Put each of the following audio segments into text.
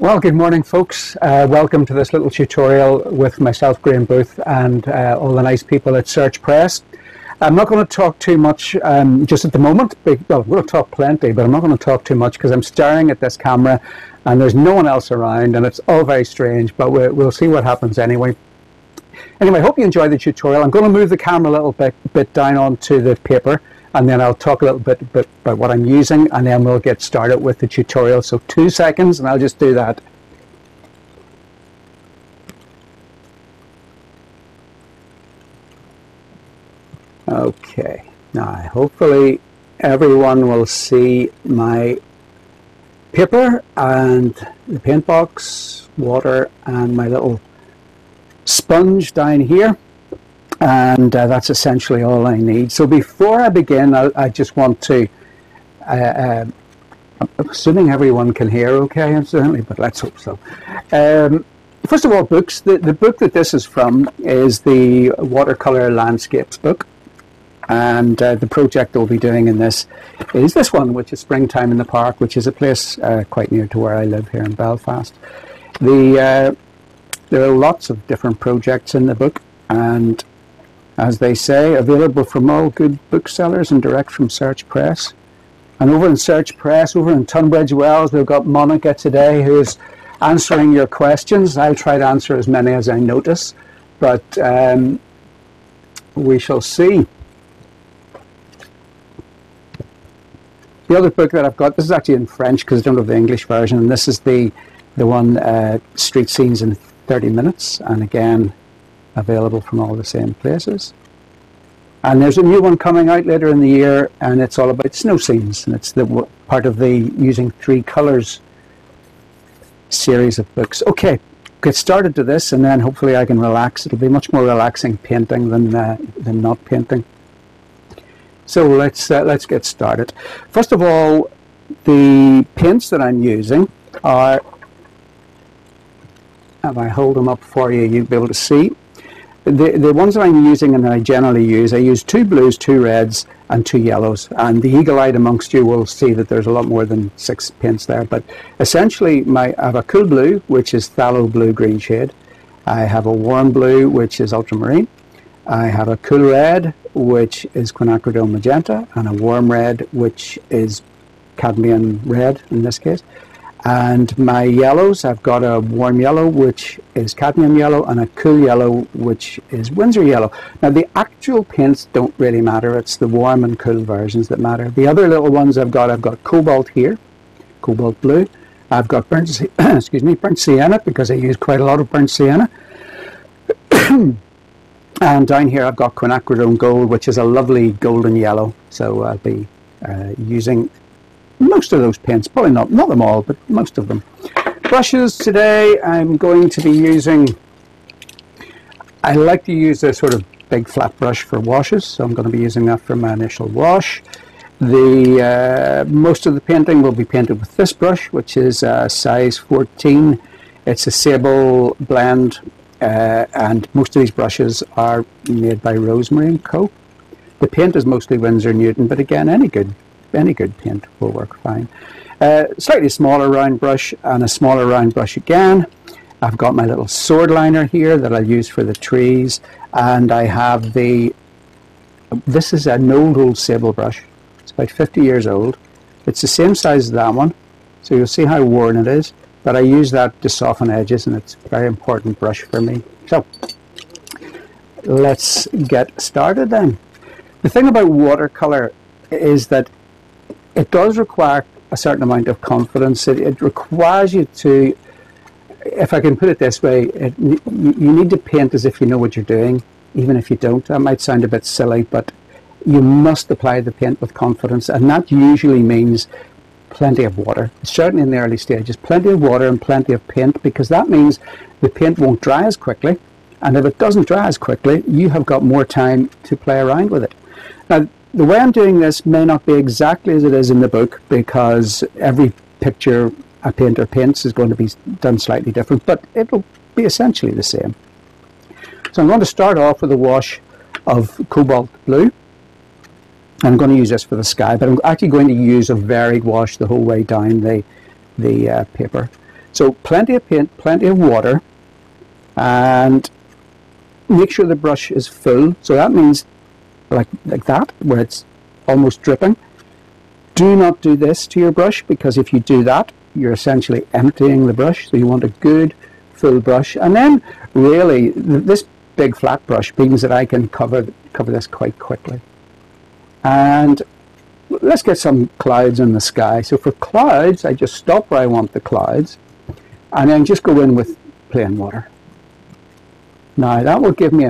Well, good morning folks. Welcome to this little tutorial with myself, Graham Booth, and all the nice people at Search Press. I'm not going to talk too much just at the moment. Well, I'm going to talk plenty, but I'm not going to talk too much because I'm staring at this camera and there's no one else around and it's all very strange, but we'll see what happens anyway. Anyway, I hope you enjoy the tutorial. I'm going to move the camera a little bit down onto the paper, and then I'll talk a little bit about what I'm using, and then we'll get started with the tutorial. So 2 seconds, and I'll just do that. Okay, now hopefully everyone will see my paper and the paint box, water, and my little sponge down here. And that's essentially all I need. So before I begin, I just want to, I'm assuming everyone can hear okay, certainly, but let's hope so. First of all, books. The book that this is from is the Watercolour Landscapes book. And the project they'll be doing in this is this one, which is Springtime in the Park, which is a place quite near to where I live here in Belfast. There are lots of different projects in the book, and as they say, available from all good booksellers and direct from Search Press. And over in Search Press, over in Tunbridge Wells, we've got Monica today, who's answering your questions. I'll try to answer as many as I notice, but we shall see. The other book that I've got, this is actually in French because I don't have the English version, and this is the one, Street Scenes in 30 Minutes, and again, available from all the same places. And there's a new one coming out later in the year, and it's all about snow scenes, and it's the part of the Using Three Colours series of books. Okay, get started to this, and then hopefully I can relax. It'll be much more relaxing painting than not painting. So let's get started. First of all, the paints that I'm using are, if I hold them up for you, you'll be able to see. The ones that I'm using and that I generally use, I use 2 blues, 2 reds and 2 yellows, and the eagle-eyed amongst you will see that there's a lot more than 6 paints there, but essentially I have a cool blue, which is phthalo blue green shade. I have a warm blue, which is ultramarine. I have a cool red, which is quinacridone magenta, and a warm red, which is cadmium red in this case. And my yellows, I've got a warm yellow, which is cadmium yellow, and a cool yellow, which is windsor yellow. Now the actual paints don't really matter, it's the warm and cool versions that matter. The other little ones I've got cobalt here, cobalt blue. I've got burnt, excuse me, burnt sienna, because I use quite a lot of burnt sienna. And down here I've got quinacridone gold, which is a lovely golden yellow, so I'll be using most of those paints, probably not them all, but most of them. Brushes today, I'm going to be using, I like to use a sort of big flat brush for washes, so I'm going to be using that for my initial wash. Most of the painting will be painted with this brush, which is size 14. It's a sable blend, and most of these brushes are made by Rosemary and Co. The paint is mostly Windsor Newton, but again, any good paint will work fine. Slightly smaller round brush and a smaller round brush again. I've got my little sword liner here that I'll use for the trees, and I have this is an old sable brush. It's about 50 years old. It's the same size as that one, so you'll see how worn it is, but I use that to soften edges, and it's a very important brush for me. So let's get started then. The thing about watercolor is that it does require a certain amount of confidence. It requires you to, if I can put it this way, you need to paint as if you know what you're doing, even if you don't. That might sound a bit silly, but you must apply the paint with confidence, and that usually means plenty of water. Certainly in the early stages, plenty of water and plenty of paint, because that means the paint won't dry as quickly, and if it doesn't dry as quickly, you have got more time to play around with it. Now, the way I'm doing this may not be exactly as it is in the book, because every picture a painter paints is going to be done slightly different, but it'll be essentially the same. So I'm going to start off with a wash of cobalt blue. I'm going to use this for the sky, but I'm actually going to use a varied wash the whole way down the paper. So plenty of paint, plenty of water, and make sure the brush is full. So that means like that, where it's almost dripping. Do not do this to your brush, because if you do that, you're essentially emptying the brush. So you want a good full brush. And then really this big flat brush means that I can cover this quite quickly. And let's get some clouds in the sky. So for clouds, I just stop where I want the clouds and then just go in with plain water. Now that will give me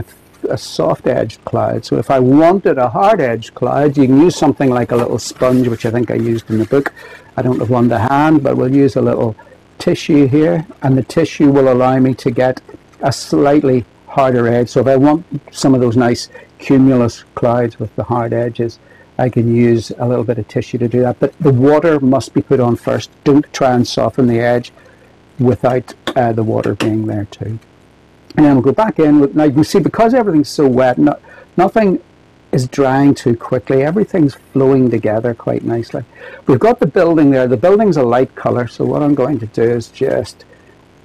a soft edged cloud. So if I wanted a hard edged cloud, you can use something like a little sponge, which I think I used in the book. I don't have one to hand, but we'll use a little tissue here, and the tissue will allow me to get a slightly harder edge. So if I want some of those nice cumulus clouds with the hard edges, I can use a little bit of tissue to do that, but the water must be put on first. Don't try and soften the edge without the water being there too. And then we'll go back in with, now you can see because everything's so wet, nothing is drying too quickly. Everything's flowing together quite nicely. We've got the building there. The building's a light color, so what I'm going to do is just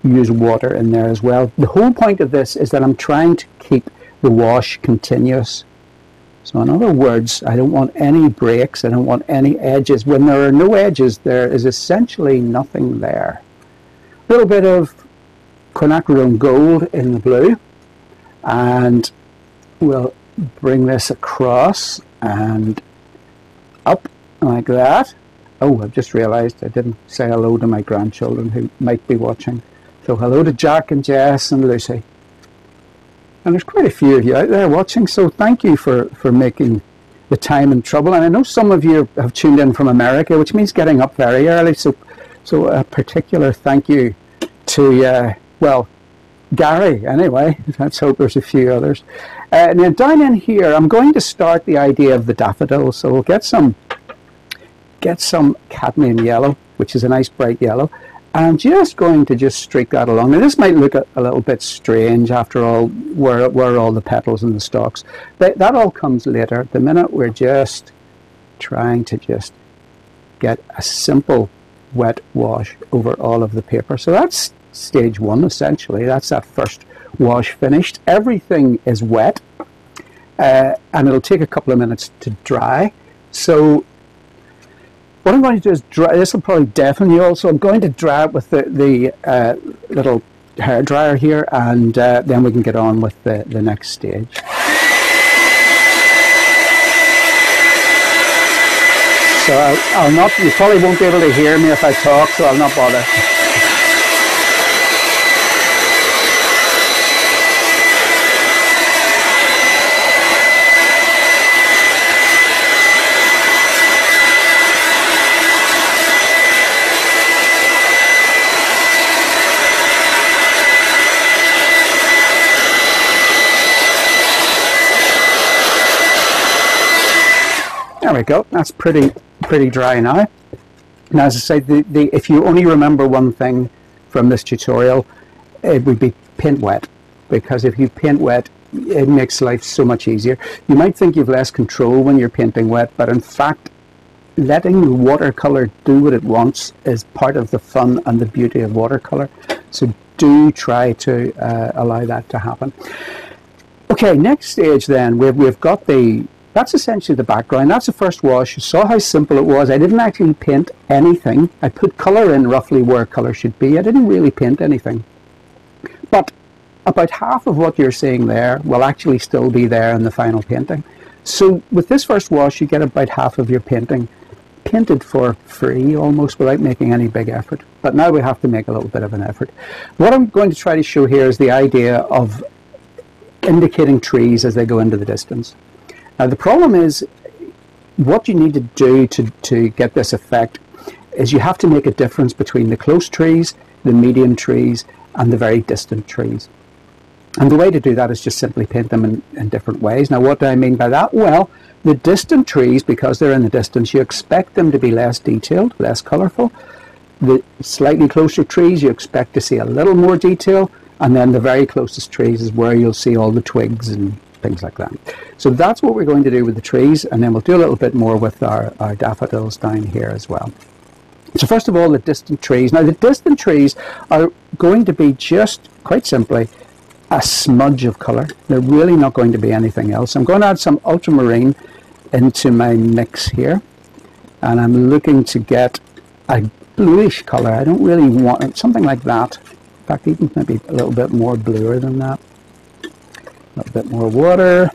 use water in there as well. The whole point of this is that I'm trying to keep the wash continuous. So in other words, I don't want any breaks, I don't want any edges. When there are no edges, there is essentially nothing there. A little bit of quinacridone gold in the blue, and we'll bring this across and up like that. Oh, I've just realized I didn't say hello to my grandchildren who might be watching. So hello to Jack and Jess and Lucy. And there's quite a few of you out there watching, so thank you for making the time and trouble. And I know some of you have tuned in from America, which means getting up very early. So a particular thank you to, well, Gary, anyway. Let's hope there's a few others. And then down in here, I'm going to start the idea of the daffodils. So we'll get some cadmium yellow, which is a nice bright yellow. I'm just going to streak that along. Now this might look a little bit strange. After all, where are all the petals and the stalks? That all comes later. At the minute, we're just trying to get a simple wet wash over all of the paper. So that's stage one, essentially. That's that first wash finished. Everything is wet, and it'll take a couple of minutes to dry. So what I'm going to do is dry. This will probably deafen you all, so I'm going to dry it with the little hair dryer here, and then we can get on with the next stage. So I'll not, you probably won't be able to hear me if I talk, so I'll not bother. There we go. That's pretty dry now. Now, as I say, if you only remember one thing from this tutorial, it would be paint wet, because if you paint wet, it makes life so much easier. You might think you've less control when you're painting wet, but in fact, letting the watercolor do what it wants is part of the fun and the beauty of watercolor. So do try to allow that to happen. Okay, next stage then, we've got the. That's essentially the background. That's the first wash. You saw how simple it was. I didn't actually paint anything. I put colour in roughly where colour should be. I didn't really paint anything. But about half of what you're seeing there will actually still be there in the final painting. So with this first wash, you get about half of your painting painted for free, almost, without making any big effort. But now we have to make a little bit of an effort. What I'm going to try to show here is the idea of indicating trees as they go into the distance. Now the problem is, what you need to do to get this effect is you have to make a difference between the close trees, the medium trees, and the very distant trees. And the way to do that is just simply paint them in different ways. Now what do I mean by that? Well, the distant trees, because they're in the distance, you expect them to be less detailed, less colourful. The slightly closer trees, you expect to see a little more detail, and then the very closest trees is where you'll see all the twigs and things like that. So that's what we're going to do with the trees, and then we'll do a little bit more with our daffodils down here as well. So first of all, the distant trees. Now the distant trees are going to be just quite simply a smudge of colour. They're really not going to be anything else. I'm going to add some ultramarine into my mix here, and I'm looking to get a bluish colour. I don't really want it, something like that. In fact, even maybe a little bit more bluer than that. A little bit more water.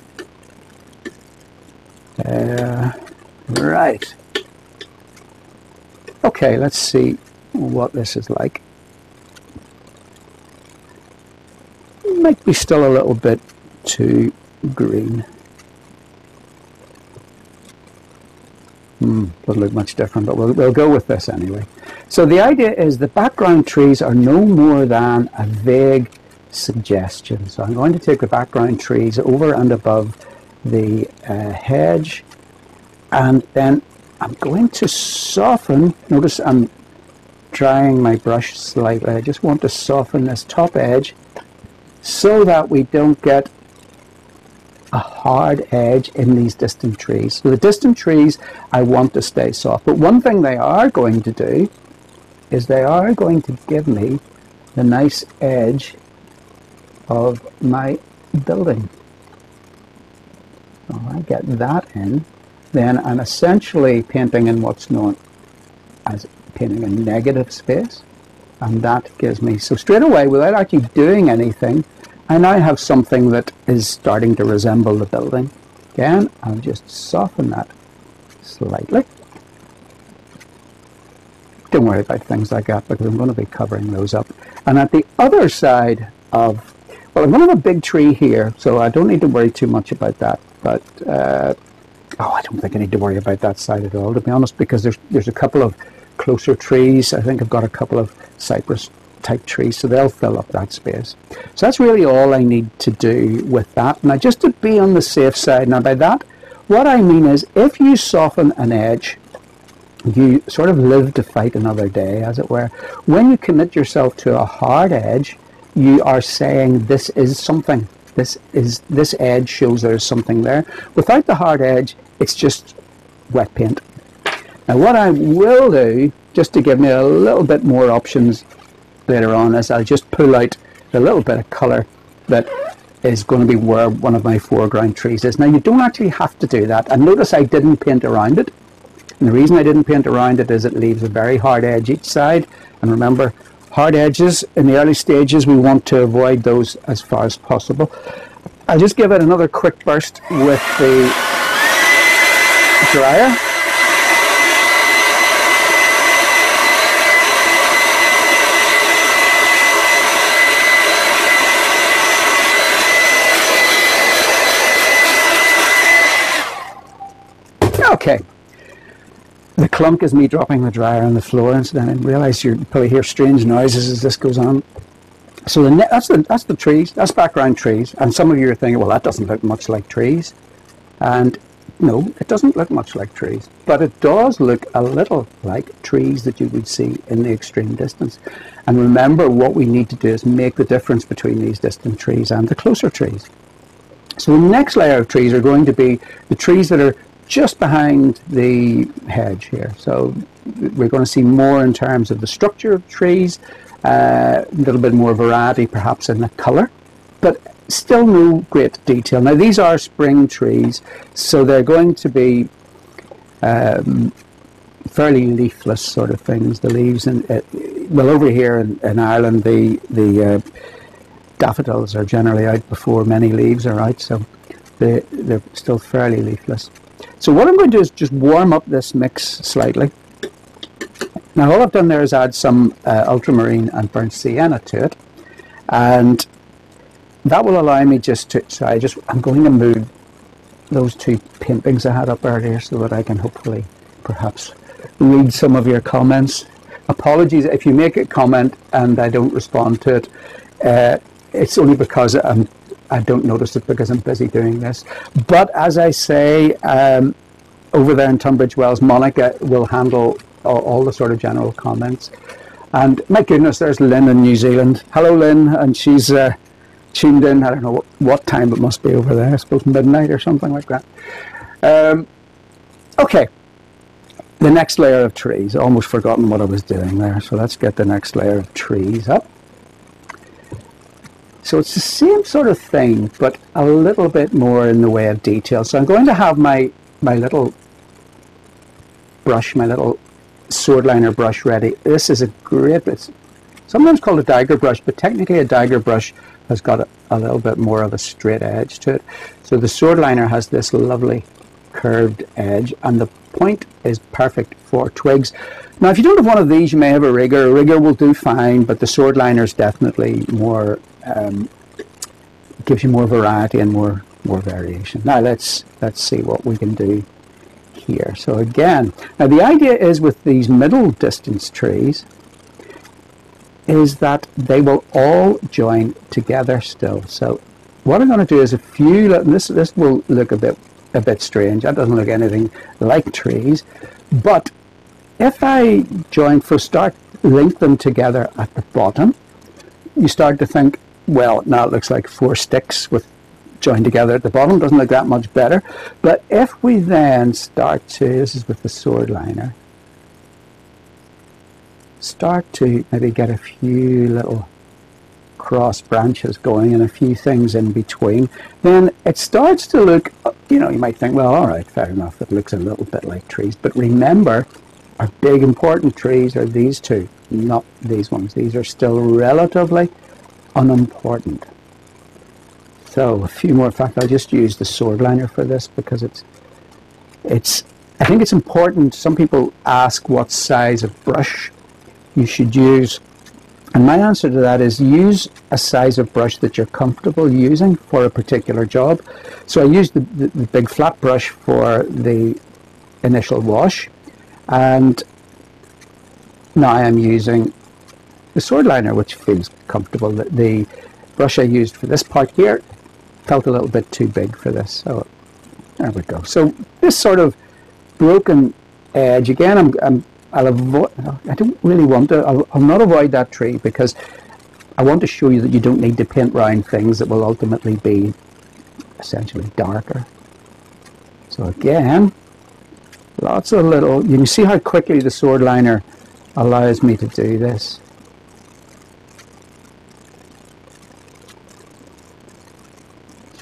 Right. Okay, let's see what this is like. Might be still a little bit too green. Doesn't look much different, but we'll go with this anyway. So the idea is the background trees are no more than a vague suggestion. So I'm going to take the background trees over and above the hedge, and then I'm going to soften. Notice I'm drying my brush slightly. I just want to soften this top edge so that we don't get a hard edge in these distant trees. So the distant trees, I want to stay soft. But one thing they are going to do is they are going to give me the nice edge of my building. So I get that in, then I'm essentially painting in what's known as painting a negative space, and that gives me, so straight away without actually doing anything, I now have something that is starting to resemble the building. Again, I'll just soften that slightly. Don't worry about things like that because I'm going to be covering those up. And at the other side of, well, I'm going to have a big tree here, so I don't need to worry too much about that. But oh, I don't think I need to worry about that side at all, to be honest, because there's a couple of closer trees. I think I've got a couple of cypress type trees, so they'll fill up that space. So that's really all I need to do with that. Now, just to be on the safe side, now by that, what I mean is if you soften an edge, you sort of live to fight another day, as it were. When you commit yourself to a hard edge, you are saying this is something. This edge shows there's something there. Without the hard edge, it's just wet paint. Now what I will do, just to give me a little bit more options later on, is I'll just pull out the little bit of colour that is going to be where one of my foreground trees is. Now you don't actually have to do that, and notice I didn't paint around it. And the reason I didn't paint around it is it leaves a very hard edge each side, and remember, hard edges in the early stages, we want to avoid those as far as possible. I'll just give it another quick burst with the dryer. Okay, the clunk is me dropping the dryer on the floor, and so then I realise you'll probably hear strange noises as this goes on. So that's the trees, that's background trees, and some of you are thinking, well, that doesn't look much like trees, and no, it doesn't look much like trees, but it does look a little like trees that you would see in the extreme distance. And remember, what we need to do is make the difference between these distant trees and the closer trees. So the next layer of trees are going to be the trees that are just behind the hedge here. So we're going to see more in terms of the structure of trees, a little bit more variety perhaps in the colour, but still no great detail. Now these are spring trees, so they're going to be fairly leafless sort of things. The leaves, and well, over here in Ireland, the daffodils are generally out before many leaves are out, so they're still fairly leafless. So what I'm going to do is just warm up this mix slightly. Now all I've done there is add some ultramarine and burnt sienna to it, and that will allow me just to, so I'm going to move those two paintings I had up earlier so that I can hopefully perhaps read some of your comments. Apologies if you make a comment and I don't respond to it. It's only because I don't notice it because I'm busy doing this. But as I say, over there in Tunbridge Wells, Monica will handle all the sort of general comments. And my goodness, there's Lynn in New Zealand. Hello, Lynn. And she's tuned in. I don't know what time it must be over there. I suppose midnight or something like that. Okay. the next layer of trees. Almost forgotten what I was doing there. So let's get the next layer of trees up. So it's the same sort of thing, but a little bit more in the way of detail. So I'm going to have my little brush, my little sword liner brush ready. This is a great, it's sometimes called a dagger brush, but technically a dagger brush has got a little bit more of a straight edge to it. So the sword liner has this lovely curved edge, and the point is perfect for twigs. Now, if you don't have one of these, you may have a rigger. A rigger will do fine, but the sword liner is definitely more, gives you more variety and more variation. Now let's see what we can do here. So again, now the idea is with these middle distance trees is that they will all join together still. So what I'm going to do is a few, and this will look a bit strange. That doesn't look anything like trees, but if I join, for start, link them together at the bottom, you start to think, well, now it looks like four sticks with joined together at the bottom. Doesn't look that much better. But if we then start to, this is with the sword liner, start to maybe get a few little cross branches going and a few things in between, then it starts to look, you know, you might think, well, all right, fair enough, it looks a little bit like trees. But remember, our big important trees are these two, not these ones. These are still relatively unimportant. So a few more. In fact, I'll just use the sword liner for this because it's I think it's important. Some people ask what size of brush you should use, and my answer to that is use a size of brush that you're comfortable using for a particular job. So I used the big flat brush for the initial wash, and now I'm using the sword liner, which feels comfortable. The brush I used for this part here felt a little bit too big for this, so there we go. So this sort of broken edge, again, I'll avoid, I don't really want to, I'll not avoid that tree because I want to show you that you don't need to paint round things that will ultimately be essentially darker. So again, lots of little, you can see how quickly the sword liner allows me to do this.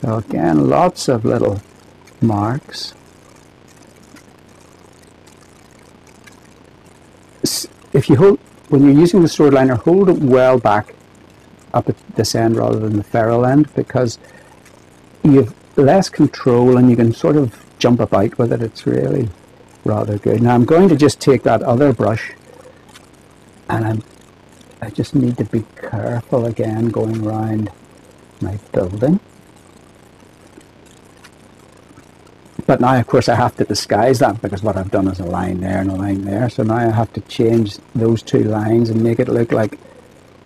So again, lots of little marks. If you hold, when you're using the sword liner, hold it well back up at this end rather than the ferrule end, because you've less control and you can sort of jump about with it. It's really rather good. Now I'm going to just take that other brush, and I just need to be careful again going around my building. But now, of course, I have to disguise that because what I've done is a line there and a line there. So now I have to change those two lines and make it look like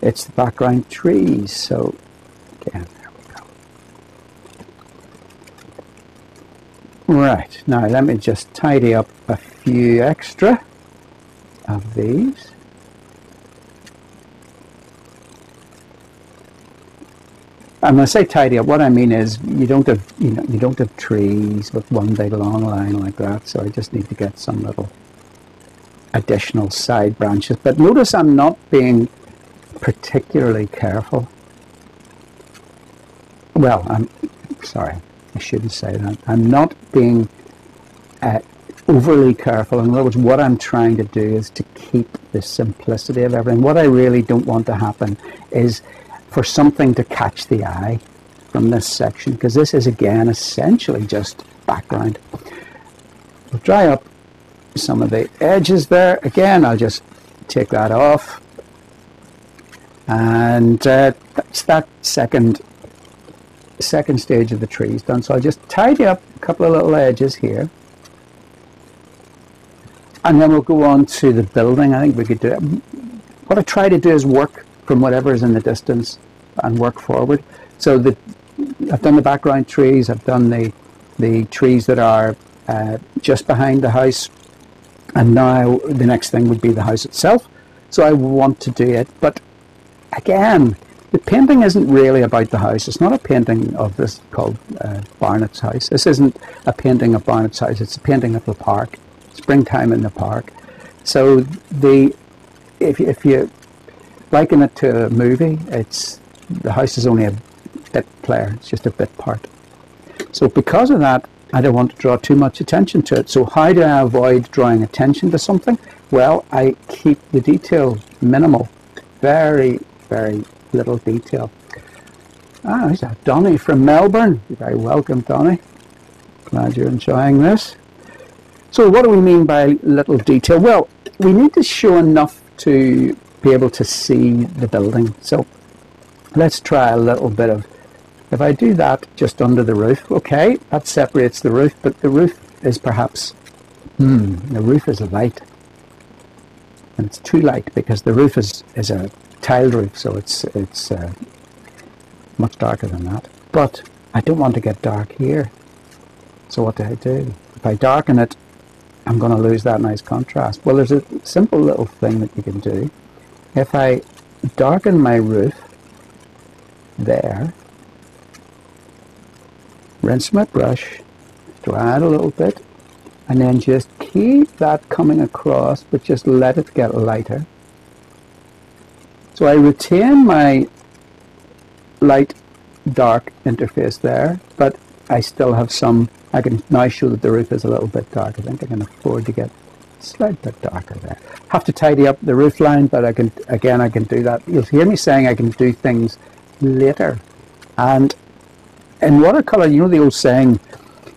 it's the background trees. So, again, there we go. Right, now let me just tidy up a few extra of these. And when I say tidy up, what I mean is you don't have trees with one big long line like that. So I just need to get some little additional side branches. But notice I'm not being particularly careful. Well, I'm sorry, I shouldn't say that. I'm not being overly careful. In other words, what I'm trying to do is to keep the simplicity of everything. What I really don't want to happen is for something to catch the eye from this section, because this is again essentially just background. We'll dry up some of the edges there. Again, I'll just take that off, and that's that second stage of the trees done. So I'll just tidy up a couple of little edges here, and then we'll go on to the building. I think we could do it. What I try to do is work from whatever is in the distance and work forward. So I've done the background trees, I've done the trees that are just behind the house, and now the next thing would be the house itself. So I want to do it, but again, the painting isn't really about the house. It's not a painting of this called Barnet's House. This isn't a painting of Barnet's House, it's a painting of the park. springtime in the park. So if you liken it to a movie, it's the house is only a bit player, it's just a bit part. So because of that, I don't want to draw too much attention to it. So how do I avoid drawing attention to something? Well, I keep the detail minimal, very, very little detail. Ah, here's Donnie from Melbourne. You're very welcome, Donnie. Glad you're enjoying this. So what do we mean by little detail? Well, we need to show enough to be able to see the building. So let's try a little bit of, if I do that just under the roof, okay, that separates the roof, but the roof is perhaps, the roof is light. And it's too light because the roof is a tiled roof, so it's much darker than that. But I don't want to get dark here. So what do? If I darken it, I'm going to lose that nice contrast. Well, there's a simple little thing that you can do. If I darken my roof there, rinse my brush, dry it a little bit, and then just keep that coming across, but just let it get lighter. So I retain my light-dark interface there, but I still have some, I can now show that the roof is a little bit dark. I think I can afford to get a slight bit darker there. Have to tidy up the roof line, but I can, again, I can do that. You'll hear me saying I can do things later. And in watercolour, you know the old saying,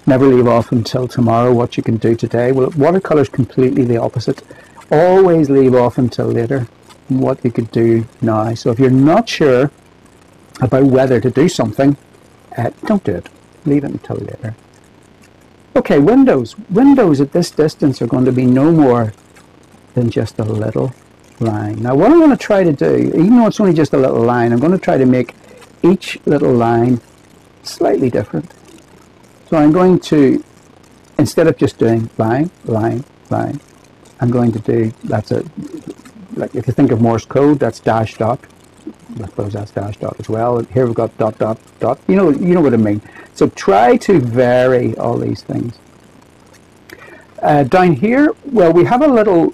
never leave off until tomorrow what you can do today. Well, watercolour is completely the opposite. Always leave off until later what you could do now. So if you're not sure about whether to do something, don't do it. Leave it until later. Okay, windows. Windows at this distance are going to be no more than just a little line. Now what I'm going to try to do, even though it's only just a little line, I'm going to try to make each little line slightly different. So I'm going to, instead of just doing line, line, line, I'm going to do, that's a, like if you think of Morse code, that's dash dot. I suppose that's dash dot as well. Here we've got dot, dot, dot. You know what I mean. So try to vary all these things. Down here, well, we have a little,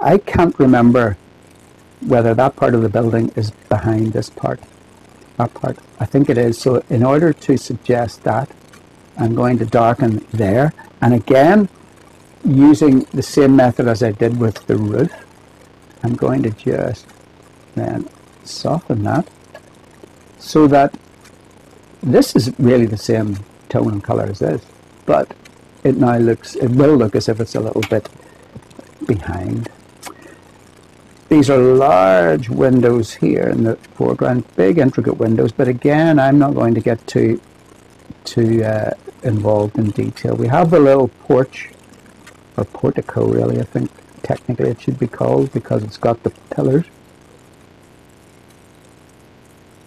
I can't remember whether that part of the building is behind this part. That part, I think it is. So in order to suggest that, I'm going to darken there. And again, using the same method as I did with the roof, I'm going to just then soften that so that this is really the same tone and color as this, but it now looks, it will look as if it's a little bit behind. These are large windows here in the foreground, big intricate windows, but again I'm not going to get too involved in detail. We have the little porch, or portico really, I think technically it should be called, because it's got the pillars.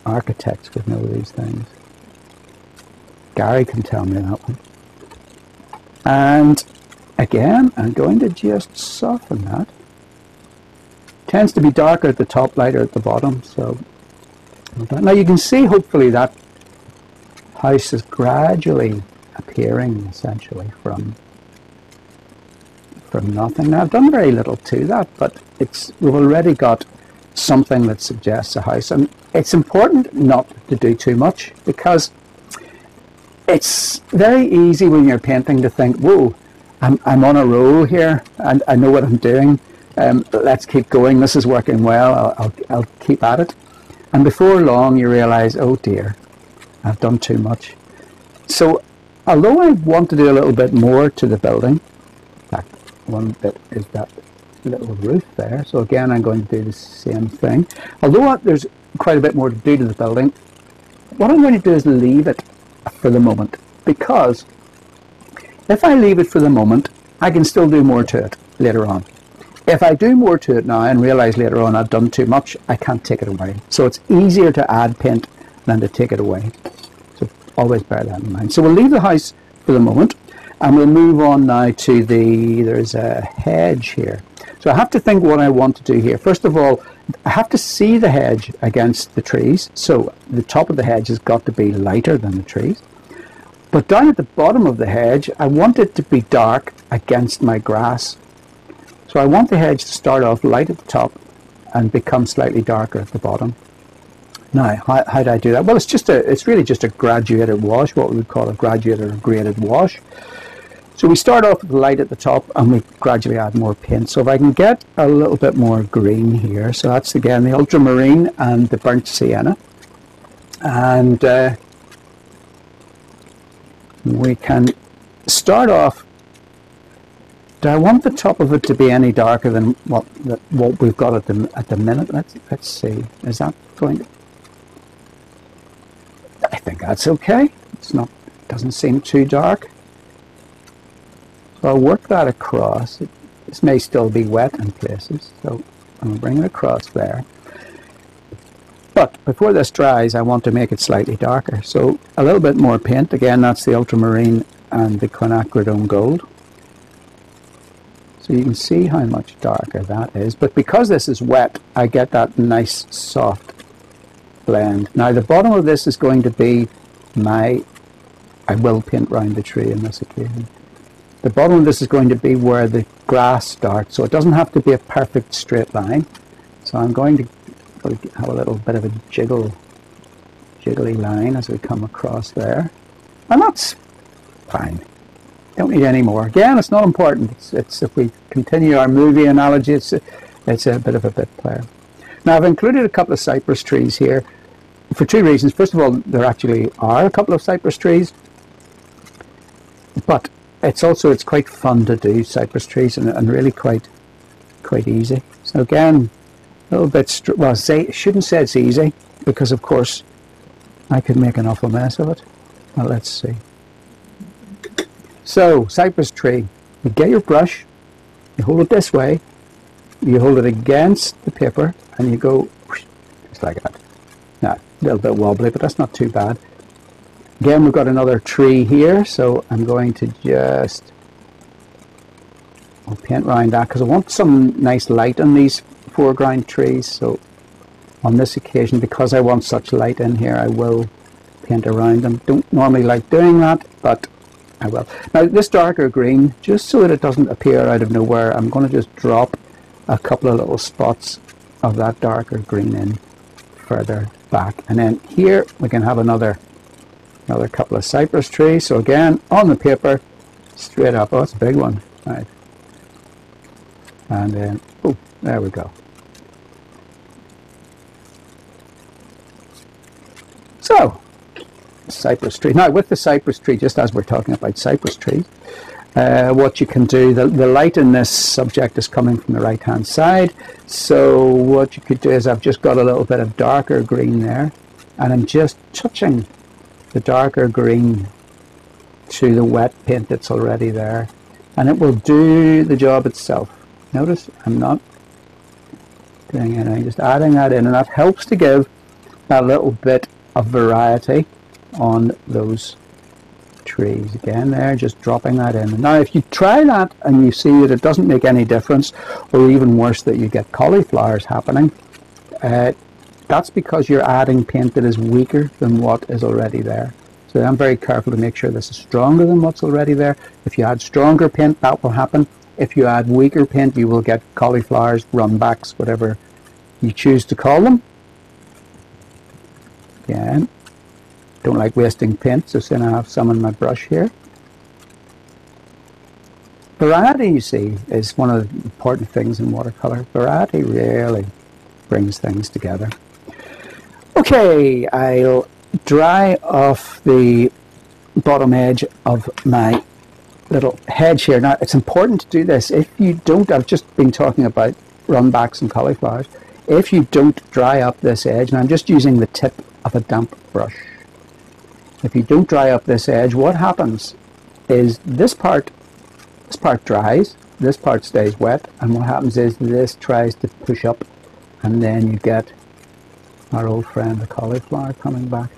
Architects would know these things. Gary can tell me that one. And again, I'm going to just soften that. Tends to be darker at the top, lighter at the bottom. So now you can see hopefully that house is gradually appearing essentially from nothing. Now I've done very little to that, but it's, we've already got something that suggests a house, and it's important not to do too much, because it's very easy when you're painting to think, whoa, I'm on a roll here and I know what I'm doing, let's keep going, this is working well, I'll keep at it, and before long you realize, oh dear, I've done too much. So although I want to do a little bit more to the building, that one bit is that little roof there, so again I'm going to do the same thing. Although there's quite a bit more to do to the building, what I'm going to do is leave it for the moment, because if I leave it for the moment I can still do more to it later on. If I do more to it now and realize later on I've done too much, I can't take it away. So it's easier to add paint than to take it away, so always bear that in mind. So we'll leave the house for the moment and we'll move on now to the, there's a hedge here. So I have to think what I want to do here. First of all, I have to see the hedge against the trees. So the top of the hedge has got to be lighter than the trees. But down at the bottom of the hedge, I want it to be dark against my grass. So I want the hedge to start off light at the top and become slightly darker at the bottom. Now, how do I do that? Well, it's really just a graduated wash, what we would call a graduated or graded wash. So we start off with the light at the top and we gradually add more paint. So if I can get a little bit more green here. So that's again the ultramarine and the burnt sienna. And we can start off. Do I want the top of it to be any darker than what we've got at the minute? Let's see. Is that going to... I think that's okay. It's not, it doesn't seem too dark. So I'll work that across. This may still be wet in places, so I'm going to bring it across there. But before this dries, I want to make it slightly darker. So a little bit more paint. Again, that's the ultramarine and the quinacridone gold. So you can see how much darker that is. But because this is wet, I get that nice soft blend. Now the bottom of this is going to be I will paint round the tree on this occasion. The bottom of this is going to be where the grass starts. So it doesn't have to be a perfect straight line. So I'm going to have a little bit of a jiggly line as we come across there, and that's fine. Don't need any more. Again, it's not important. It's if we continue our movie analogy, it's a bit of a bit player. Now I've included a couple of cypress trees here for two reasons. First of all, there actually are a couple of cypress trees, but it's quite fun to do cypress trees, and really quite easy. So again, a little bit, well, I shouldn't say it's easy, because of course I could make an awful mess of it. Well, let's see. So, cypress tree. You get your brush, you hold it this way, you hold it against the paper, and you go just like that. Now, a little bit wobbly, but that's not too bad. Again, we've got another tree here, so I'm going to just paint around that, because I want some nice light on these foreground trees. So on this occasion, because I want such light in here, I will paint around them. Don't normally like doing that, but I will. Now this darker green, just so that it doesn't appear out of nowhere, I'm going to just drop a couple of little spots of that darker green in further back, and then here we can have another couple of cypress trees. So again, on the paper, straight up. Oh, it's a big one, right? And then oh, there we go. So, cypress tree. Now with the cypress tree, just as we're talking about cypress trees, what you can do, the light in this subject is coming from the right hand side, so what you could do is, I've just got a little bit of darker green there, and I'm just touching the darker green to the wet paint that's already there, and it will do the job itself. Notice I'm not doing anything, just adding that in, and that helps to give a little bit of variety on those trees. Again there, just dropping that in. Now if you try that and you see that it doesn't make any difference, or even worse, that you get cauliflowers happening, that's because you're adding paint that is weaker than what is already there. So I'm very careful to make sure this is stronger than what's already there. If you add stronger paint, that will happen. If you add weaker paint, you will get cauliflowers, runbacks, whatever you choose to call them. Again, don't like wasting paint, so soon I have some in my brush here. Variety, you see, is one of the important things in watercolour. Variety really brings things together. Okay, I'll dry off the bottom edge of my little hedge here. Now it's important to do this. If you don't, I've just been talking about runbacks and cauliflowers. If you don't dry up this edge, and I'm just using the tip of a damp brush, if you don't dry up this edge, what happens is this part dries, this part stays wet, and what happens is this tries to push up, and then you get our old friend the cauliflower coming back.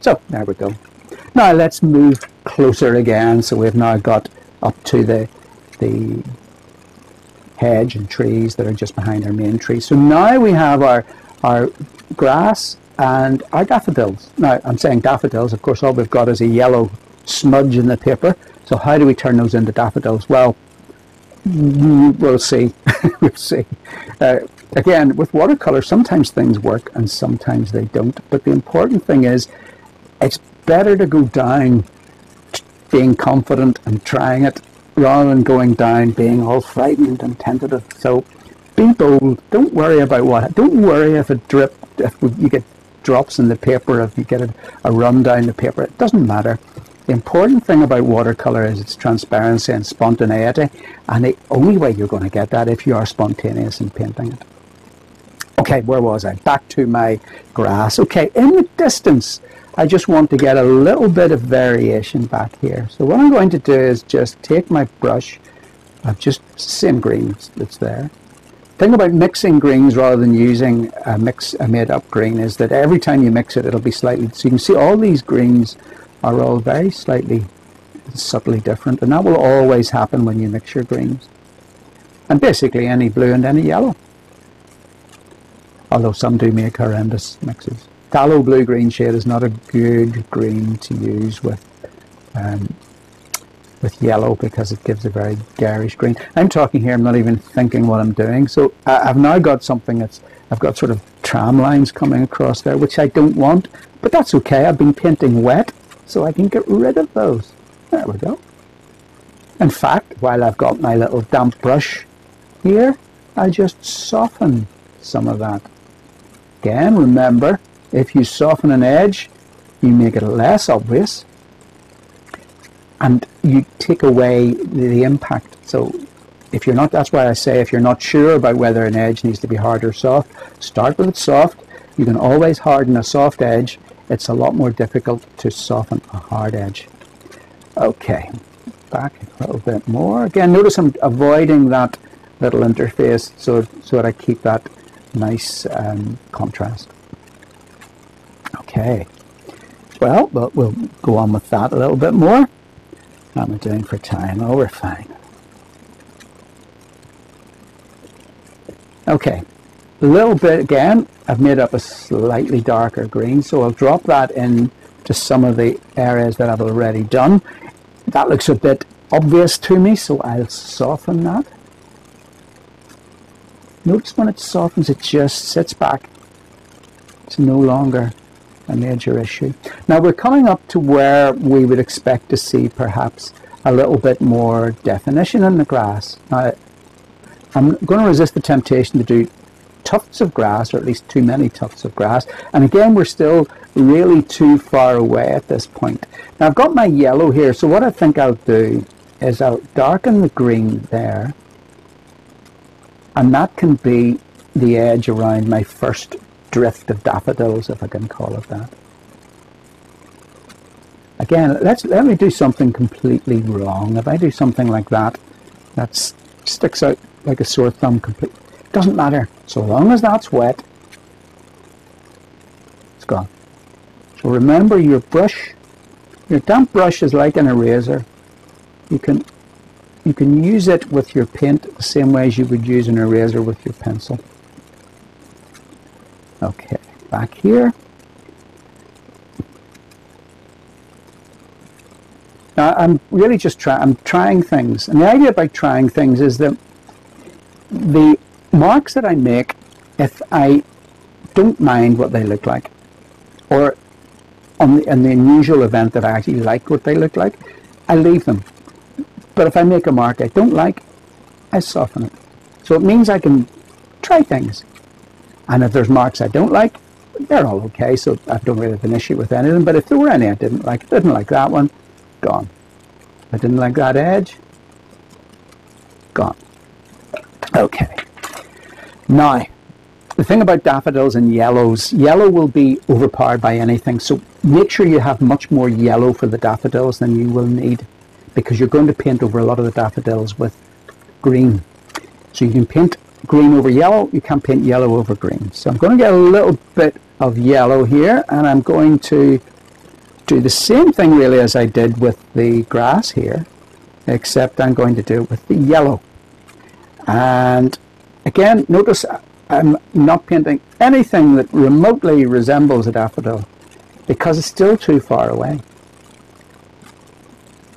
So there we go. Now let's move closer again. So we've now got up to the hedge and trees that are just behind our main tree. So now we have our grass and our daffodils. Now, I'm saying daffodils, of course, all we've got is a yellow smudge in the paper. So how do we turn those into daffodils? Well, we'll see. We'll see. Again, with watercolor, sometimes things work and sometimes they don't. But the important thing is, it's better to go down being confident and trying it, rather than going down being all frightened and tentative. So be bold. Don't worry about what. Don't worry if it drips. If you get drops in the paper, if you get a run down the paper, it doesn't matter. The important thing about watercolor is its transparency and spontaneity, and the only way you're going to get that if you are spontaneous in painting it. Okay, where was I? Back to my grass. Okay, in the distance, I just want to get a little bit of variation back here. So what I'm going to do is just take my brush. I've just same green that's there. Thing about mixing greens rather than using a made-up green is that every time you mix it, it'll be slightly. So you can see all these greens are all very slightly, subtly different, and that will always happen when you mix your greens. And basically any blue and any yellow. Although some do make horrendous mixes. Phthalo blue green shade is not a good green to use with yellow, because it gives a very garish green. I'm talking here, I'm not even thinking what I'm doing. So I've now got something that's, I've got sort of tram lines coming across there, which I don't want, but that's okay. I've been painting wet, so I can get rid of those. There we go. In fact, while I've got my little damp brush here, I just soften some of that. Again, remember, if you soften an edge, you make it less obvious, and you take away the impact. So if you're not, that's why I say if you're not sure about whether an edge needs to be hard or soft, start with it soft. You can always harden a soft edge. It's a lot more difficult to soften a hard edge. Okay, back a little bit more. Again, notice I'm avoiding that little interface so that I keep that nice contrast. Okay, well, but we'll go on with that a little bit more. How am I doing for time? Oh, we're fine. Okay, a little bit again. I've made up a slightly darker green, so I'll drop that in to some of the areas that I've already done. That looks a bit obvious to me, so I'll soften that. Notice when it softens, it just sits back. It's no longer a major issue. Now we're coming up to where we would expect to see perhaps a little bit more definition in the grass. Now, I'm going to resist the temptation to do tufts of grass, or at least too many tufts of grass, and again we're still really too far away at this point. Now I've got my yellow here, so what I think I'll do is I'll darken the green there, and that can be the edge around my first drift of daffodils, if I can call it that. Again, let me do something completely wrong. If I do something like that, that sticks out like a sore thumb completely. Doesn't matter, so long as that's wet, it's gone. So remember your brush, your damp brush is like an eraser. You can use it with your paint the same way as you would use an eraser with your pencil. Okay, back here. Now I'm really just trying things, and the idea about trying things is that the marks that I make, if I don't mind what they look like, or on the unusual event that I actually like what they look like, I leave them. But if I make a mark I don't like, I soften it. So it means I can try things. And if there's marks I don't like, they're all okay, so I don't really have an issue with any of them. But if there were any I didn't like that one, gone. I didn't like that edge, gone. Okay. Now, the thing about daffodils and yellows, yellow will be overpowered by anything. So make sure you have much more yellow for the daffodils than you will need, because you're going to paint over a lot of the daffodils with green. So you can paint green over yellow, you can't paint yellow over green. So I'm going to get a little bit of yellow here, and I'm going to do the same thing really as I did with the grass here, except I'm going to do it with the yellow. And again, notice I'm not painting anything that remotely resembles a daffodil because it's still too far away.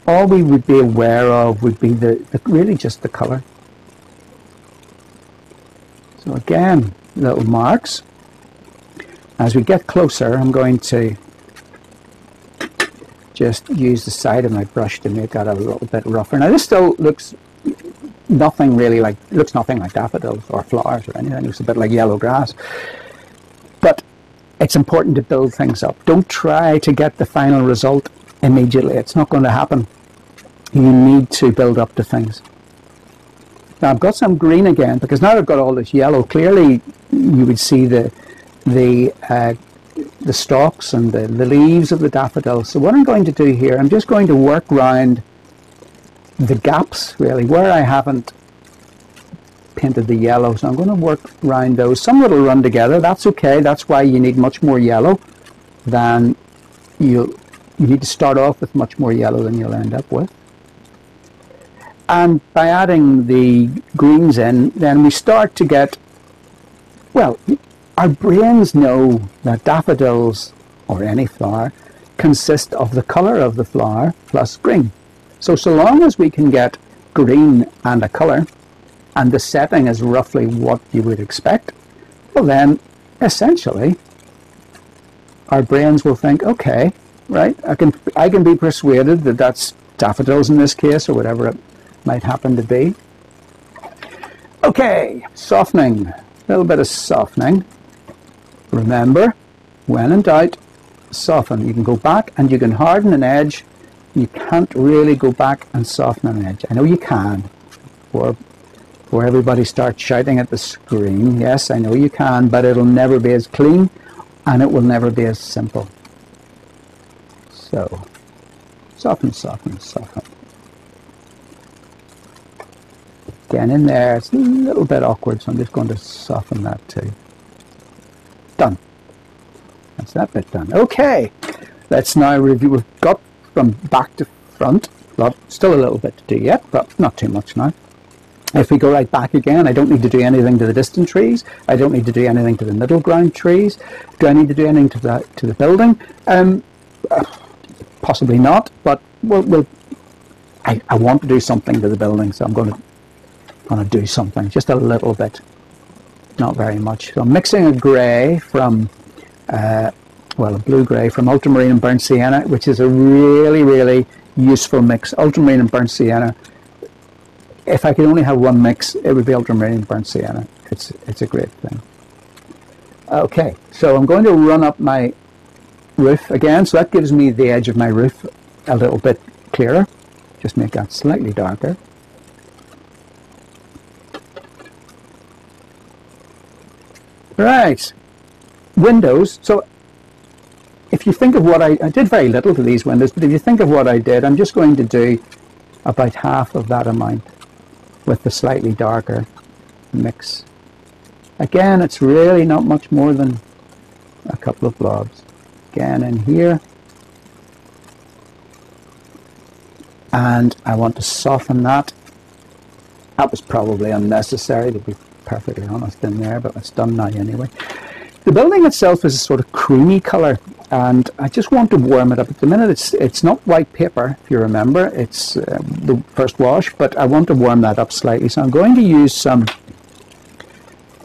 All we would be aware of would be really just the colour. So again, little marks. As we get closer, I'm going to just use the side of my brush to make that a little bit rougher. Now this still looks nothing really like, looks nothing like daffodils or flowers or anything. It looks a bit like yellow grass. But it's important to build things up. Don't try to get the final result immediately. It's not going to happen. You need to build up to things. Now I've got some green again, because now I've got all this yellow. Clearly you would see the stalks and the leaves of the daffodil. So what I'm going to do here, I'm just going to work round the gaps, really, where I haven't painted the yellow. So I'm going to work round those. Some will run together. That's okay. That's why you need much more yellow than you need to start off with much more yellow than you'll end up with. And by adding the greens in, then we start to get, well, our brains know that daffodils, or any flower, consist of the colour of the flower plus green. So long as we can get green and a colour, and the setting is roughly what you would expect, well then, essentially, our brains will think, okay, right, I can be persuaded that that's daffodils in this case, or whatever it might happen to be. Okay, softening, a little bit of softening. Remember, when in doubt, soften. You can go back and you can harden an edge. You can't really go back and soften an edge. I know you can, before everybody starts shouting at the screen. Yes, I know you can, but it'll never be as clean and it will never be as simple. So, soften, soften, soften. Again in there, it's a little bit awkward, so I'm just going to soften that too. Done. That's that bit done. Okay, let's now review. We've got from back to front. Still a little bit to do yet, but not too much now. If we go right back again, I don't need to do anything to the distant trees. I don't need to do anything to the middle ground trees. Do I need to do anything to the building? Possibly not, but I want to do something to the building, so I'm going to do something, just a little bit. Not very much. So I'm mixing a grey from, a blue-grey from ultramarine and burnt sienna, which is a really, really useful mix. Ultramarine and burnt sienna. If I could only have one mix, it would be ultramarine and burnt sienna. It's a great thing. Okay, so I'm going to run up my roof again, so that gives me the edge of my roof a little bit clearer. Just make that slightly darker. Right, windows. So if you think of what I did very little to these windows, but if you think of what I did, I'm just going to do about half of that amount with the slightly darker mix. Again, it's really not much more than a couple of blobs. Again in here, and I want to soften that. That was probably unnecessary, to be perfectly honest, in there, but it's done now anyway. The building itself is a sort of creamy colour, and I just want to warm it up. At the minute it's not white paper, if you remember, it's the first wash, but I want to warm that up slightly, so I'm going to use some,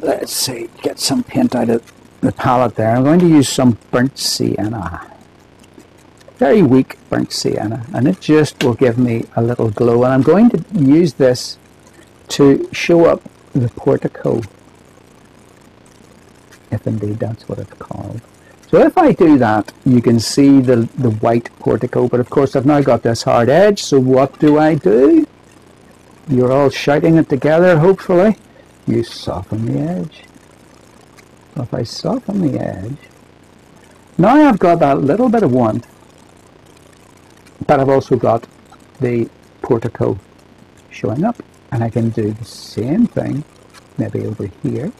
let's see, get some paint out of the palette there. I'm going to use some burnt sienna, very weak burnt sienna, and it just will give me a little glow, and I'm going to use this to show up the portico, if indeed that's what it's called. So if I do that, you can see the white portico, but of course I've now got this hard edge, so what do? You're all shouting it together, hopefully. You soften the edge. If I soften the edge, now I've got that little bit of warmth, but I've also got the portico showing up, and I can do the same thing maybe over here.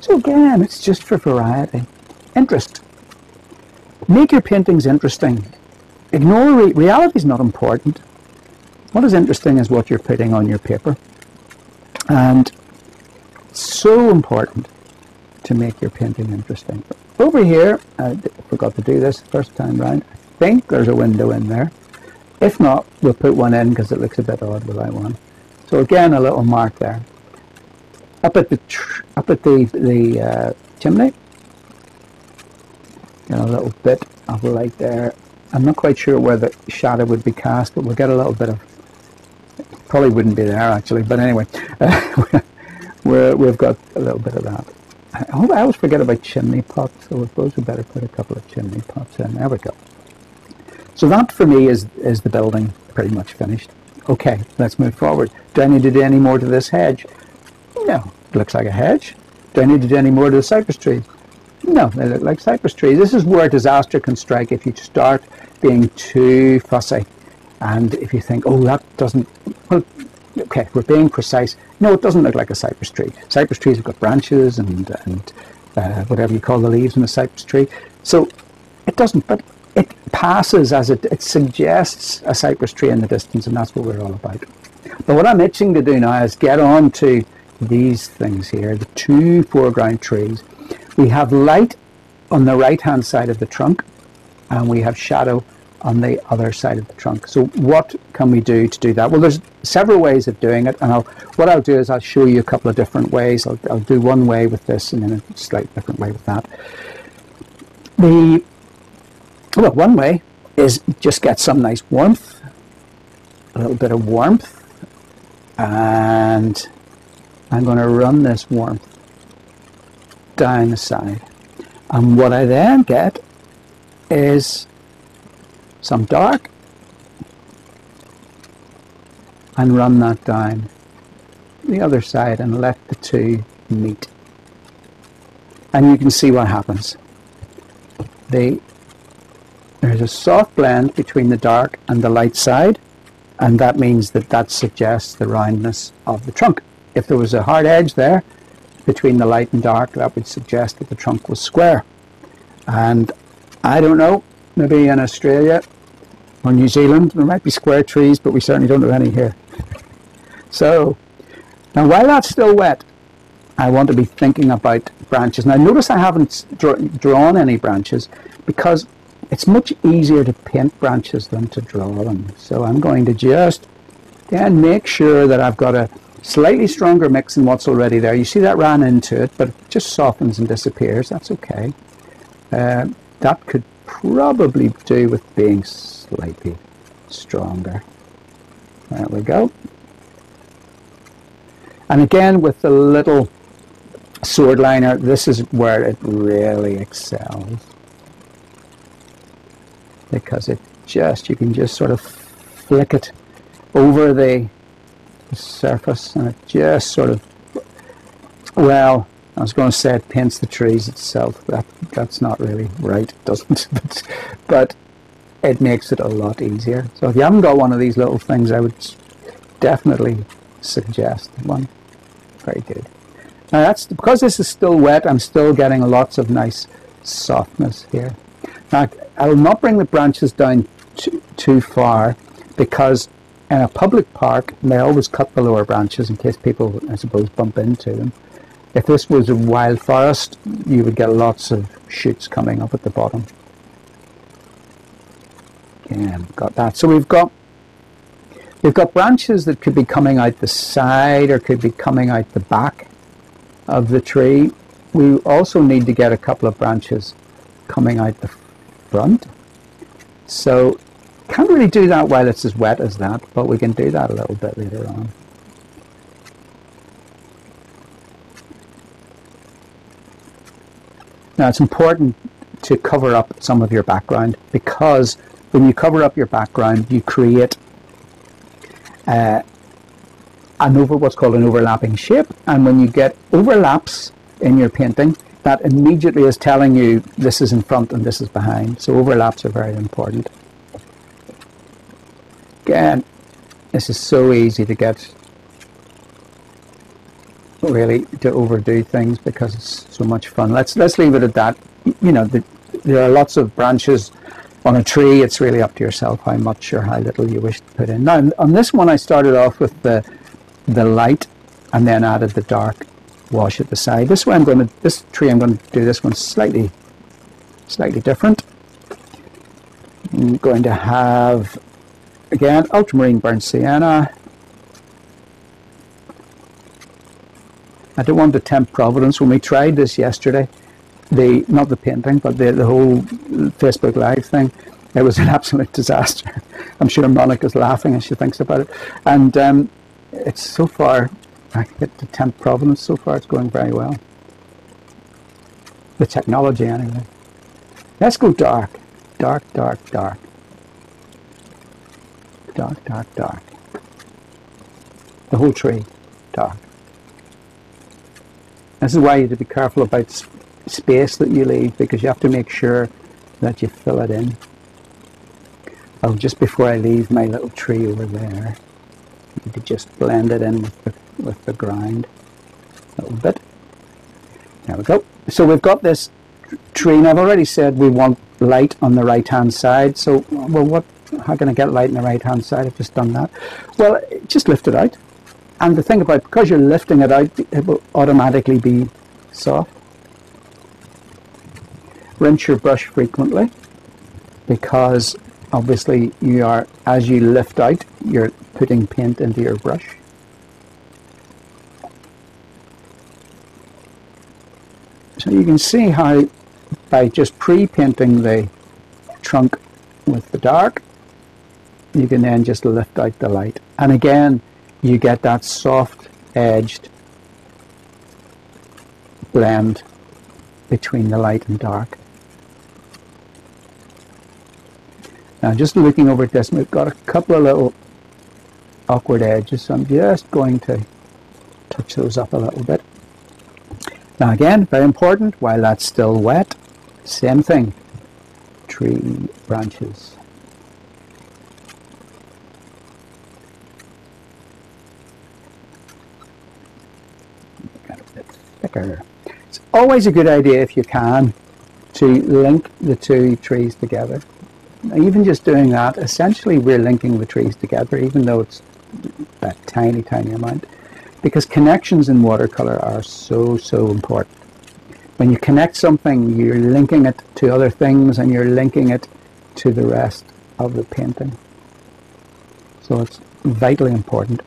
So again, it's just for variety. Interest. Make your paintings interesting. Ignore reality is not important. What is interesting is what you're putting on your paper. And so important to make your painting interesting. Over here, I forgot to do this the first time round. I think there's a window in there. If not, we'll put one in because it looks a bit odd without one. So again, a little mark there. Up at the chimney, get a little bit of light there. I'm not quite sure where the shadow would be cast, but we'll get a little bit of. Probably wouldn't be there actually, but anyway, we've got a little bit of that. I always forget about chimney pots, so I suppose we better put a couple of chimney pots in. There we go. So that for me is the building pretty much finished. Okay, let's move forward. Do I need to do any more to this hedge? No, it looks like a hedge. Do I need to do any more to the cypress trees? No, they look like cypress trees. This is where disaster can strike if you start being too fussy. And if you think, oh, that doesn't, well, okay, we're being precise. No, it doesn't look like a cypress tree. Cypress trees have got branches and whatever you call the leaves in a cypress tree. So it doesn't, but it passes as it suggests a cypress tree in the distance, and that's what we're all about. But what I'm itching to do now is get on to these things here, the two foreground trees. We have light on the right-hand side of the trunk, and we have shadow on the other side of the trunk. So what can we do to do that? Well, there's several ways of doing it, and what I'll do is I'll show you a couple of different ways. I'll do one way with this and then a slightly different way with that. Well, one way is just get some nice warmth, a little bit of warmth, and I'm going to run this warmth down the side, and what I then get is some dark and run that down the other side and let the two meet, and you can see what happens. There's a soft blend between the dark and the light side, and that means that suggests the roundness of the trunk. If there was a hard edge there between the light and dark, that would suggest that the trunk was square. And I don't know, maybe in Australia or New Zealand, there might be square trees, but we certainly don't have any here. So, now while that's still wet, I want to be thinking about branches. Now notice I haven't drawn any branches because it's much easier to paint branches than to draw them. So I'm going to just then make sure that I've got a slightly stronger mix than what's already there. You see that ran into it, but it just softens and disappears. That's okay. That could probably do with being slightly stronger. There we go. And again, with the little sword liner, this is where it really excels, because it just, you can just sort of flick it over the surface, and it just sort of, well, I was going to say it paints the trees itself. That's not really right, it doesn't, but it makes it a lot easier. So if you haven't got one of these little things, I would definitely suggest one. Very good. Now that's because this is still wet, I'm still getting lots of nice softness here. Now I will not bring the branches down too far, because in a public park they always cut the lower branches in case people, I suppose, bump into them. If this was a wild forest, you would get lots of shoots coming up at the bottom. Yeah, got that. So we've got branches that could be coming out the side or could be coming out the back of the tree. We also need to get a couple of branches coming out the front. So can't really do that while it's as wet as that, but we can do that a little bit later on. Now it's important to cover up some of your background, because when you cover up your background, you create what's called an overlapping shape, and when you get overlaps in your painting, that immediately is telling you this is in front and this is behind. So overlaps are very important. Again, this is so easy to get really to overdo things because it's so much fun. Let's leave it at that. You know, there are lots of branches on a tree. It's really up to yourself how much or how little you wish to put in. Now on this one I started off with the light and then added the dark wash at the side. This way I'm going to, this tree I'm going to do this one slightly different. I'm going to have, again, ultramarine burnt sienna. I don't want to tempt Providence. When we tried this yesterday, not the painting, but the whole Facebook Live thing, it was an absolute disaster. I'm sure Monica's laughing as she thinks about it. And it's so far, I can get to tempt Providence, so far it's going very well. The technology anyway. Let's go dark. Dark, dark, dark. Dark, dark, dark. The whole tree, dark. This is why you have to be careful about space that you leave, because you have to make sure that you fill it in. Oh, just before I leave my little tree over there, you need to just blend it in with the ground a little bit. There we go. So we've got this tree, and I've already said we want light on the right-hand side. So, well, how can I get light on the right-hand side? I've just done that. Well, just lift it out. And the thing about, because you're lifting it out, it will automatically be soft. Rinse your brush frequently, because obviously you are, as you lift out, you're putting paint into your brush. So you can see how, by just pre-painting the trunk with the dark, you can then just lift out the light. And again, you get that soft edged blend between the light and dark. Now, just looking over at this, we've got a couple of little awkward edges, so I'm just going to touch those up a little bit. Now again, very important, while that's still wet, same thing, tree branches. Got a bit thicker. It's always a good idea, if you can, to link the two trees together. Now, even just doing that, essentially we're linking the trees together, even though it's that tiny, tiny amount. Because connections in watercolour are so, so important. When you connect something, you're linking it to other things, and you're linking it to the rest of the painting. So it's vitally important.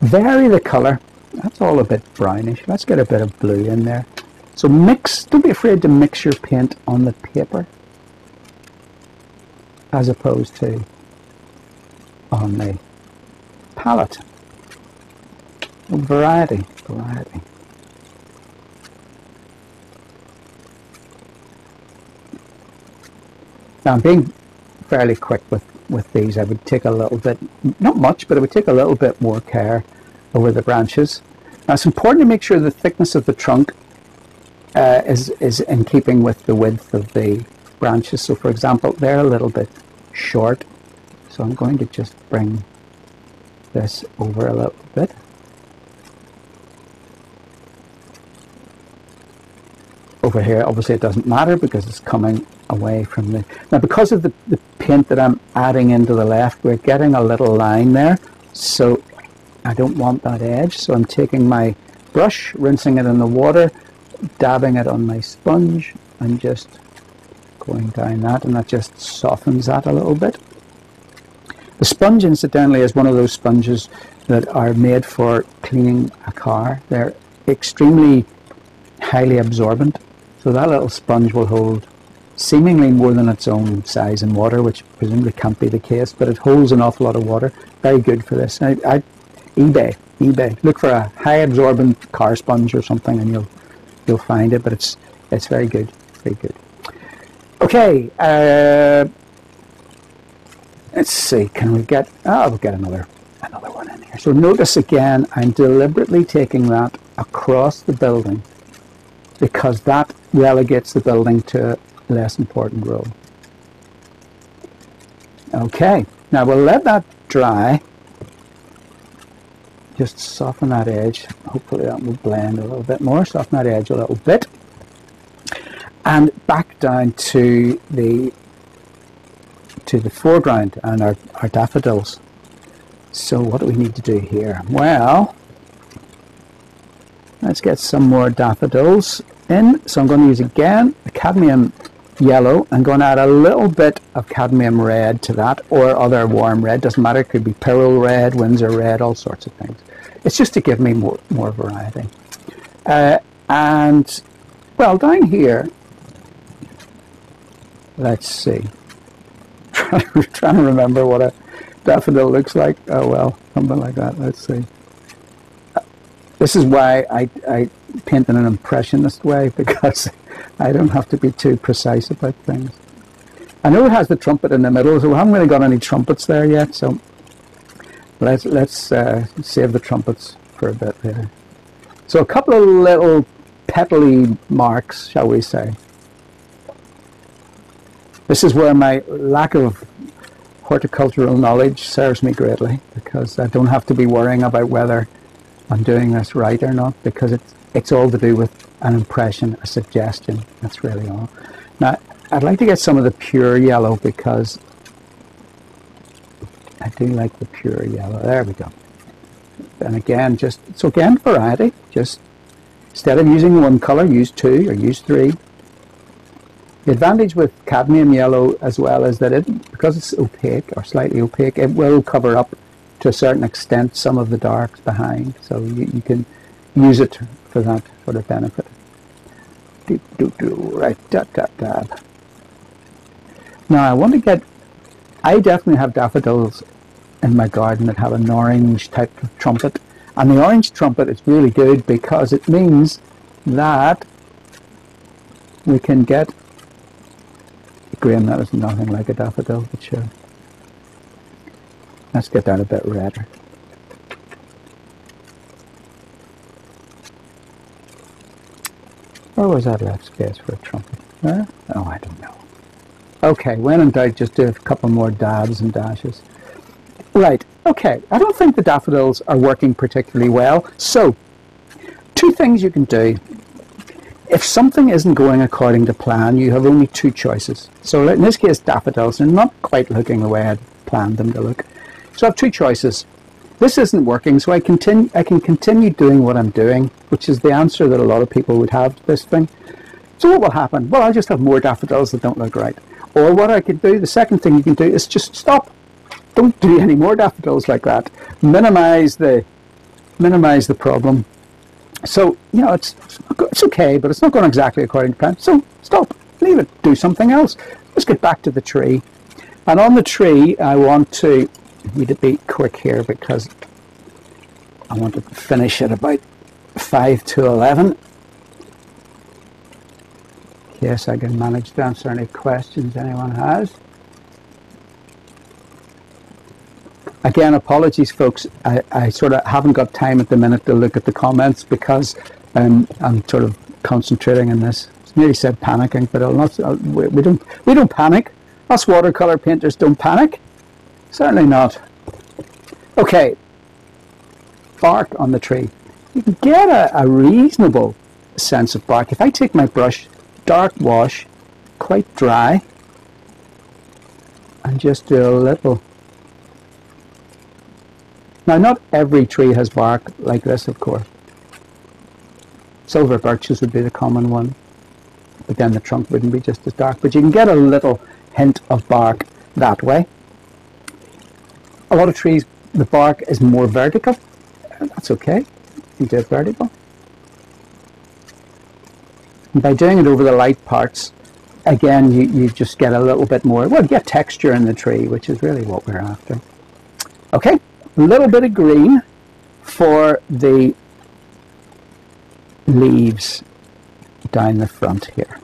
Vary the colour. That's all a bit brownish. Let's get a bit of blue in there. So mix. Don't be afraid to mix your paint on the paper, as opposed to on the palette. Variety, variety. Now, I'm being fairly quick with these. I would take a little bit, not much, but I would take a little bit more care over the branches. Now, it's important to make sure the thickness of the trunk is in keeping with the width of the branches. So, for example, they're a little bit short. So I'm going to just bring this over a little bit. Over here, obviously it doesn't matter because it's coming away from the... Now, because of the paint that I'm adding into the left, we're getting a little line there, so I don't want that edge. So I'm taking my brush, rinsing it in the water, dabbing it on my sponge, and just going down that, and that just softens that a little bit. The sponge, incidentally, is one of those sponges that are made for cleaning a car. They're extremely highly absorbent. So that little sponge will hold seemingly more than its own size in water, which presumably can't be the case, but it holds an awful lot of water. Very good for this. eBay. Look for a high absorbent car sponge or something, and you'll find it. But it's very good, very good. Okay, let's see. Can we get? Oh, we'll get another one in here. So notice again, I'm deliberately taking that across the building, because that relegates the building to a less important role. Okay, now we'll let that dry. Just soften that edge. Hopefully that will blend a little bit more. Soften that edge a little bit. And back down to the foreground and our daffodils. So what do we need to do here? Well, Let's get some more daffodils in. So I'm going to use again the cadmium yellow. I'm going to add a little bit of cadmium red to that, or other warm red, doesn't matter. It could be Pyrrole red, Windsor red, all sorts of things. It's just to give me more variety. And well, down here, let's see. Trying to remember what a daffodil looks like. Oh well, something like that. Let's see. This is why I paint in an impressionist way, because I don't have to be too precise about things. I know it has the trumpet in the middle, so we haven't really got any trumpets there yet. So let's save the trumpets for a bit later. So a couple of little petally marks, shall we say. This is where my lack of horticultural knowledge serves me greatly, because I don't have to be worrying about whether I'm doing this right or not, because it's all to do with an impression, a suggestion. That's really all. Now, I'd like to get some of the pure yellow, because I do like the pure yellow. There we go. And again, so again, variety. Just instead of using one color, use two or use three. The advantage with cadmium yellow as well is that because it's opaque or slightly opaque, it will cover up to a certain extent some of the darks behind. So you can use it for that sort of benefit. Do, do, do, right, dab, dab, dab. Now I want to get, I definitely have daffodils in my garden that have an orange type of trumpet. And the orange trumpet is really good because it means that we can get, Graham, that is nothing like a daffodil, but sure. Let's get that a bit redder. Where was that left space for a trumpet? There? Oh, I don't know. Okay, when in doubt, just do a couple more dabs and dashes. Right, okay, I don't think the daffodils are working particularly well. So, two things you can do. If something isn't going according to plan, you have only two choices. So in this case, daffodils are not quite looking the way I'd planned them to look. So I have two choices. This isn't working, so I can continue doing what I'm doing, which is the answer that a lot of people would have to this thing. So what will happen? Well, I'll just have more daffodils that don't look right. Or what I could do, the second thing you can do is just stop. Don't do any more daffodils like that. Minimize the problem. So, you know, it's okay, but it's not going exactly according to plan. So stop, leave it, do something else. Let's get back to the tree. And on the tree, I want to, need to be quick here because I want to finish at about 5 to 11. Yes, I can manage to answer any questions anyone has. Again, apologies, folks. I sort of haven't got time at the minute to look at the comments because I'm sort of concentrating on this. It's nearly said panicking, but we don't panic. Us watercolor painters don't panic. Certainly not. Okay. Bark on the tree. You can get a reasonable sense of bark. If I take my brush, dark wash, quite dry, and just do a little. Now, not every tree has bark like this, of course. Silver birches would be the common one, but then the trunk wouldn't be just as dark. But you can get a little hint of bark that way. A lot of trees, the bark is more vertical. That's okay. You can do it vertical. And by doing it over the light parts, again, you just get a little bit more, well, you get texture in the tree, which is really what we're after. Okay. A little bit of green for the leaves down the front here.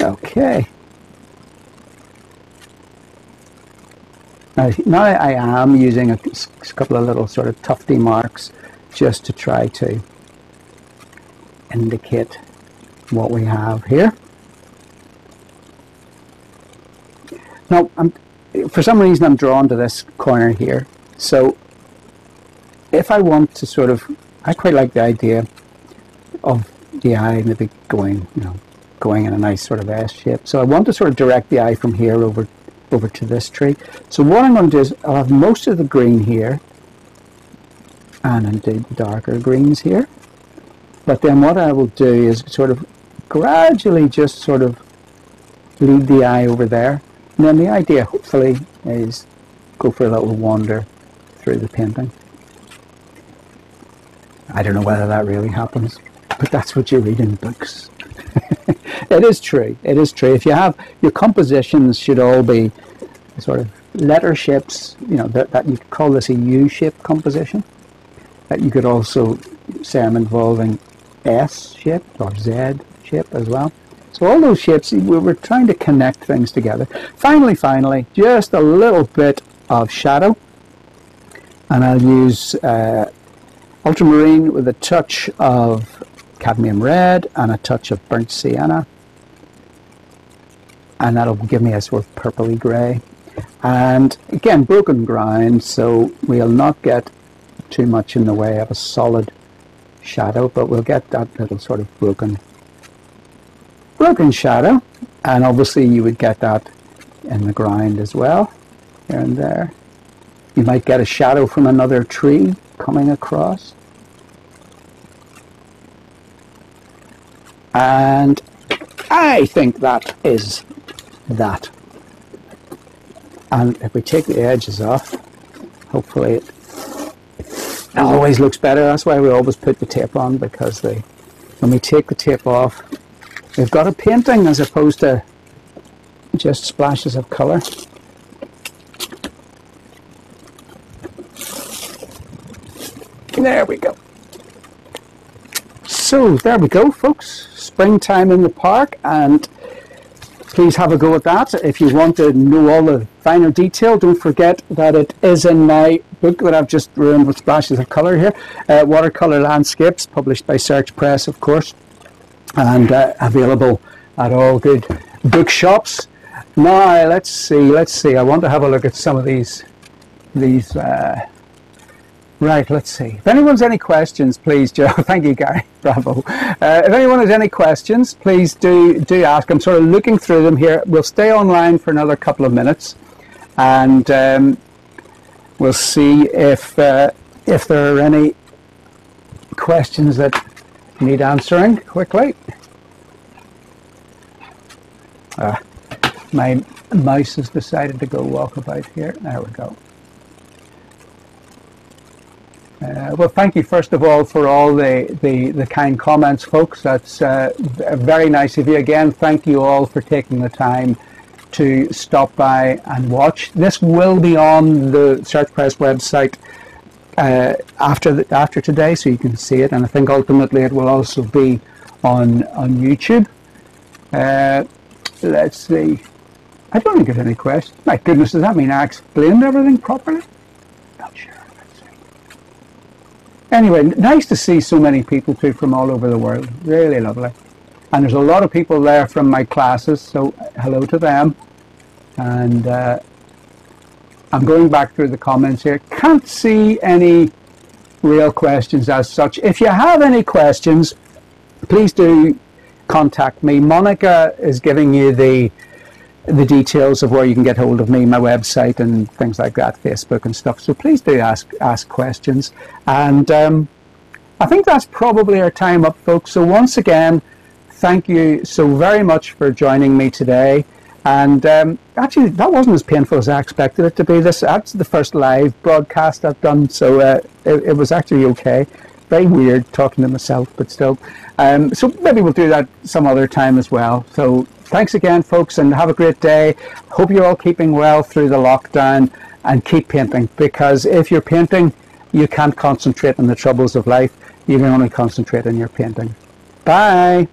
Okay. Now I am using a couple of little sort of tufty marks just to try to indicate what we have here. Now, for some reason I'm drawn to this corner here, so if I want to sort of, I quite like the idea of the eye maybe going, you know, going in a nice sort of S shape. So I want to sort of direct the eye from here over to this tree. So what I'm going to do is I'll have most of the green here and indeed the darker greens here. But then what I will do is sort of gradually just sort of lead the eye over there. And then the idea, hopefully, is go for a little wander through the painting. I don't know whether that really happens, but that's what you read in books. It is true. It is true. If you have, your compositions should all be sort of letter shapes, you know, that you could call this a U-shaped composition. That you could also say I'm involving S-shaped or Z-shaped as well. So all those shapes, we're trying to connect things together. Finally, just a little bit of shadow. And I'll use ultramarine with a touch of cadmium red and a touch of burnt sienna. And that'll give me a sort of purpley grey. And again, broken ground, so we'll not get too much in the way of a solid shadow, but we'll get that little sort of broken shadow. And obviously you would get that in the ground as well, here and there. You might get a shadow from another tree coming across. And I think that is that. And if we take the edges off, hopefully it always looks better. That's why we always put the tape on, because when we take the tape off, we've got a painting as opposed to just splashes of colour. There we go. So there we go, folks. Springtime in the park, and please have a go at that. If you want to know all the finer detail, don't forget that it is in my book that I've just ruined with splashes of colour here, Watercolour Landscapes, published by Search Press, of course, and available at all good bookshops. Now, let's see. I want to have a look at some of these. Right, let's see. If anyone has any questions, please, Joe. Thank you, Gary. Bravo. If anyone has any questions, please do ask. I'm sort of looking through them here. We'll stay online for another couple of minutes, and we'll see if there are any questions that need answering quickly. My mouse has decided to go walk about here. There we go. Well, thank you first of all for all the kind comments, folks. That's very nice of you. Again, thank you all for taking the time to stop by and watch. This will be on the Search Press website after today, so you can see it. And I think ultimately it will also be on YouTube. Let's see. I don't think there's any questions. My goodness, does that mean I explained everything properly? Not sure. Anyway, nice to see so many people too from all over the world. Really lovely. And there's a lot of people there from my classes, so hello to them. And I'm going back through the comments here. Can't see any real questions as such. If you have any questions, please do contact me. Monica is giving you the details of where you can get hold of me, my website and things like that, Facebook and stuff. So please do ask questions. And I think that's probably our time up, folks. So once again, thank you so very much for joining me today. And actually, that wasn't as painful as I expected it to be. That's the first live broadcast I've done, so it was actually okay. Very weird talking to myself, but still. So maybe we'll do that some other time as well. So thanks again, folks, and have a great day. Hope you're all keeping well through the lockdown, and keep painting, because if you're painting, you can't concentrate on the troubles of life. You can only concentrate on your painting. Bye.